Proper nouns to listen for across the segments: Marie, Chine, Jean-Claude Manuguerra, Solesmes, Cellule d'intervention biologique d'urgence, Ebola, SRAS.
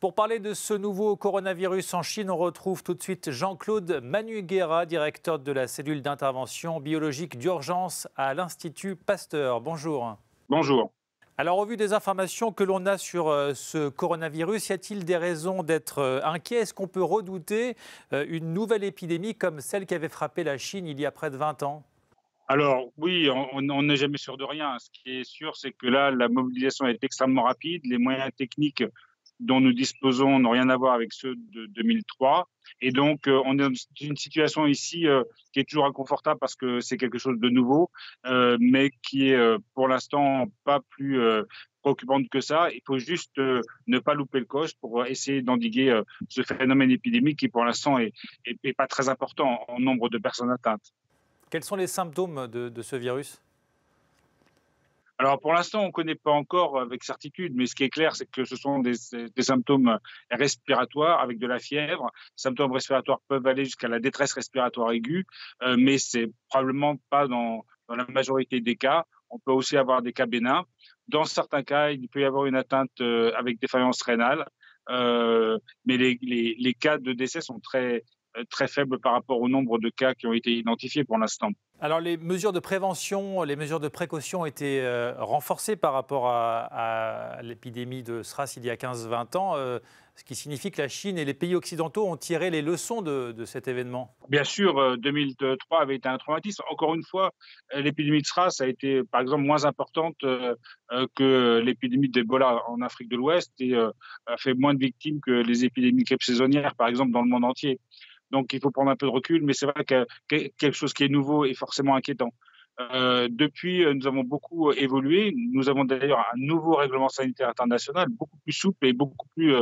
Pour parler de ce nouveau coronavirus en Chine, on retrouve tout de suite Jean-Claude Manuguerra, directeur de la cellule d'intervention biologique d'urgence à l'Institut Pasteur. Bonjour. Bonjour. Alors, au vu des informations que l'on a sur ce coronavirus, y a-t-il des raisons d'être inquiet? Est-ce qu'on peut redouter une nouvelle épidémie comme celle qui avait frappé la Chine il y a près de 20 ans? Alors oui, on n'est jamais sûr de rien. Ce qui est sûr, c'est que là, la mobilisation est extrêmement rapide. Les moyens techniques dont nous disposons n'ont rien à voir avec ceux de 2003. Et donc, on est dans une situation ici qui est toujours inconfortable parce que c'est quelque chose de nouveau, mais qui est pour l'instant pas plus préoccupante que ça. Il faut juste ne pas louper le coche pour essayer d'endiguer ce phénomène épidémique qui pour l'instant n'est pas très important en nombre de personnes atteintes. Quels sont les symptômes de ce virus ? Alors pour l'instant, on ne connaît pas encore avec certitude, mais ce qui est clair, c'est que ce sont des symptômes respiratoires avec de la fièvre. Les symptômes respiratoires peuvent aller jusqu'à la détresse respiratoire aiguë, mais ce n'est probablement pas dans la majorité des cas. On peut aussi avoir des cas bénins. Dans certains cas, il peut y avoir une atteinte avec défaillance rénale, mais les cas de décès sont très faible par rapport au nombre de cas qui ont été identifiés pour l'instant. Alors les mesures de prévention, les mesures de précaution ont été renforcées par rapport à l'épidémie de SRAS il y a 15-20 ans, ce qui signifie que la Chine et les pays occidentaux ont tiré les leçons de cet événement. Bien sûr, 2003 avait été un traumatisme. Encore une fois, l'épidémie de SRAS a été par exemple moins importante que l'épidémie d'Ebola en Afrique de l'Ouest et a fait moins de victimes que les épidémies saisonnières par exemple dans le monde entier. Donc, il faut prendre un peu de recul, mais c'est vrai que quelque chose qui est nouveau est forcément inquiétant. Depuis, nous avons beaucoup évolué. Nous avons d'ailleurs un nouveau règlement sanitaire international, beaucoup plus souple et beaucoup plus,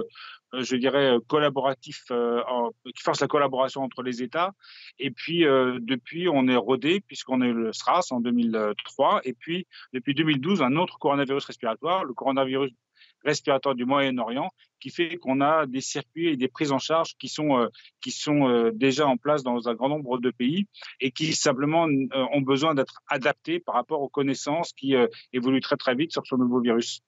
je dirais, collaboratif, qui force la collaboration entre les États. Et puis, depuis, on est rodé, puisqu'on a eu le SRAS en 2003. Et puis, depuis 2012, un autre coronavirus respiratoire, le coronavirus respiratoire du Moyen-Orient, qui fait qu'on a des circuits et des prises en charge qui sont déjà en place dans un grand nombre de pays et qui simplement ont besoin d'être adaptés par rapport aux connaissances qui évoluent très vite sur ce nouveau virus.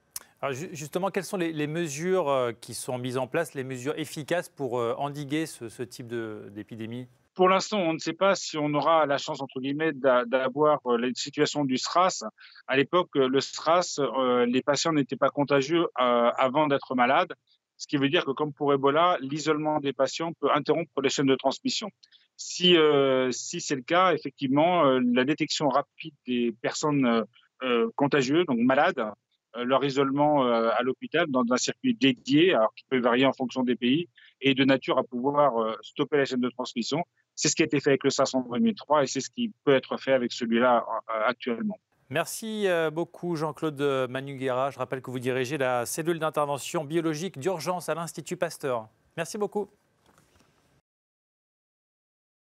Alors justement, quelles sont les mesures qui sont mises en place, les mesures efficaces pour endiguer ce type d'épidémie ? Pour l'instant, on ne sait pas si on aura la chance, entre guillemets, d'avoir la situation du SRAS. À l'époque, le SRAS, les patients n'étaient pas contagieux avant d'être malades, ce qui veut dire que, comme pour Ebola, l'isolement des patients peut interrompre les chaînes de transmission. Si c'est le cas, effectivement, la détection rapide des personnes contagieuses, donc malades, leur isolement à l'hôpital dans un circuit dédié, alors qui peut varier en fonction des pays, est de nature à pouvoir stopper la chaîne de transmission. C'est ce qui a été fait avec le SRAS en 2003 et c'est ce qui peut être fait avec celui-là actuellement. Merci beaucoup Jean-Claude Manuguerra. Je rappelle que vous dirigez la cellule d'intervention biologique d'urgence à l'Institut Pasteur. Merci beaucoup.